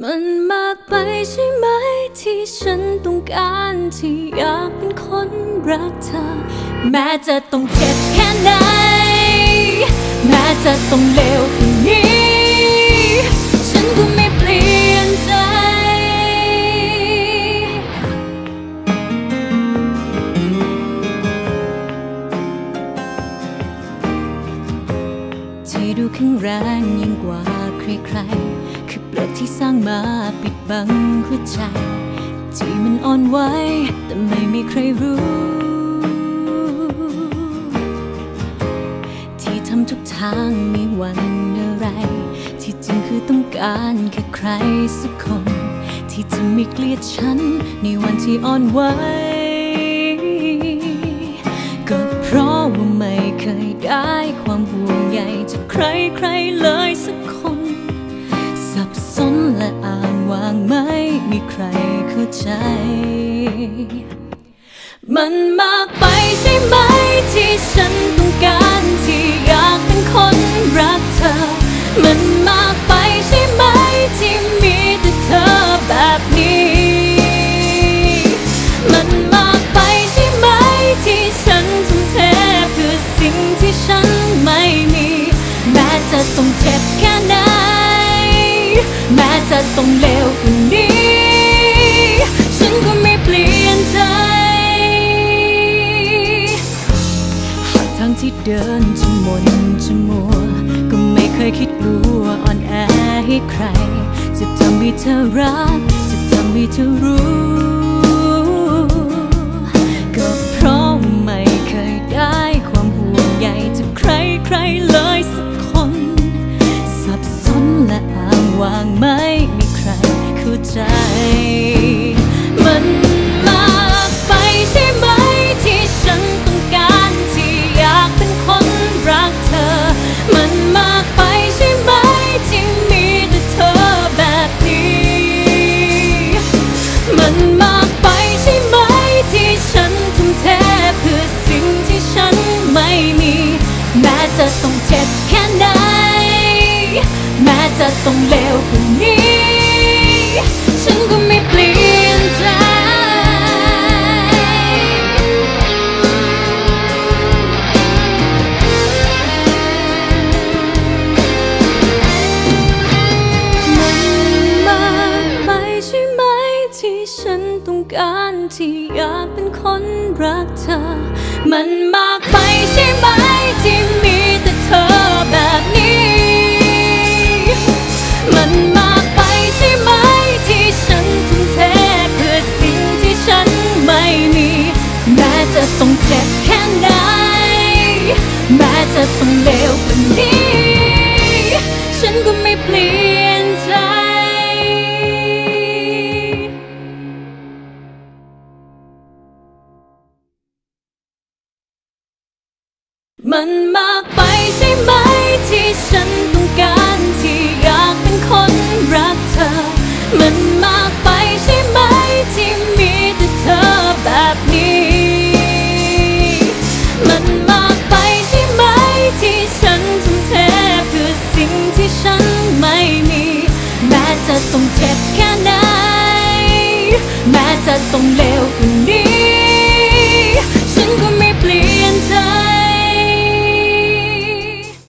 มันมากไปใช่ไหมที่ฉันต้องการที่อยากเป็นคนรักเธอแม้จะต้องเจ็บแค่ไหนแม้จะต้องเลวแค่นี้ฉันก็ไม่เปลี่ยนใจที่ดูแข็งแรงยิ่งกว่าใครๆคือเปลือกที่สร้างมาปิดบังหัวใจที่มันอ่อนไหวแต่ไม่มีใครรู้ที่ทำทุกทางมีวันอะไรที่จริงคือต้องการแค่ใครสักคนที่จะไม่เกลียดฉันในวันที่อ่อนไหวก็เพราะว่าไม่เคยได้ความห่วงใยจากใครใครเลยสักคนสับสนและอ่านวางไม่มีใครเข้าใจมันมากไปใช่ไหมที่ฉันต้องการที่อยากเป็นคนรักเธอมันมากไปใช่ไหมที่มีแต่เธอแบบนี้มันมากไปใช่ไหมที่ฉันทุ่มเทเพื่อสิ่งที่ฉันไม่มีแม้จะต้องเจ็บแค่ไหนแม้จะต้องเลวกว่านี้ฉันก็ไม่เปลี่ยนใจหากทางที่เดินจะมนจะมัวก็ไม่เคยคิดกลัวอ่อนแอให้ใครจะทำให้เธอรักจะทำให้เธอรู้ก็เพราะไม่เคยได้ความห่วงใยจากใครใครเลยสักคนสับสนและอ้างว้างไม่มีใครเข้าใจมันมากไปใช่ไหมที่ฉันต้องการที่อยากเป็นคนรักเธอมันมากไปใช่ไหมที่มีแต่เธอแบบนี้มันมากไปใช่ไหมที่ฉันทุ่มเทเพื่อสิ่งที่ฉันไม่มีแม้จะต้องเจ็บแค่ไหนแม้จะต้องเลวกว่านี้ฉันก็ไม่เปลี่ยนใจฉันต้องการที่อยากเป็นคนรักเธอมันมากไปใช่ไหมที่มีแต่เธอแบบนี้มันมากไปใช่ไหมที่ฉันทุ่มเทเพื่อสิ่งที่ฉันไม่มีแม้จะต้องเจ็บแค่ไหนแม้จะต้องเลวกว่านี้ฉันก็ไม่เปลี่ยน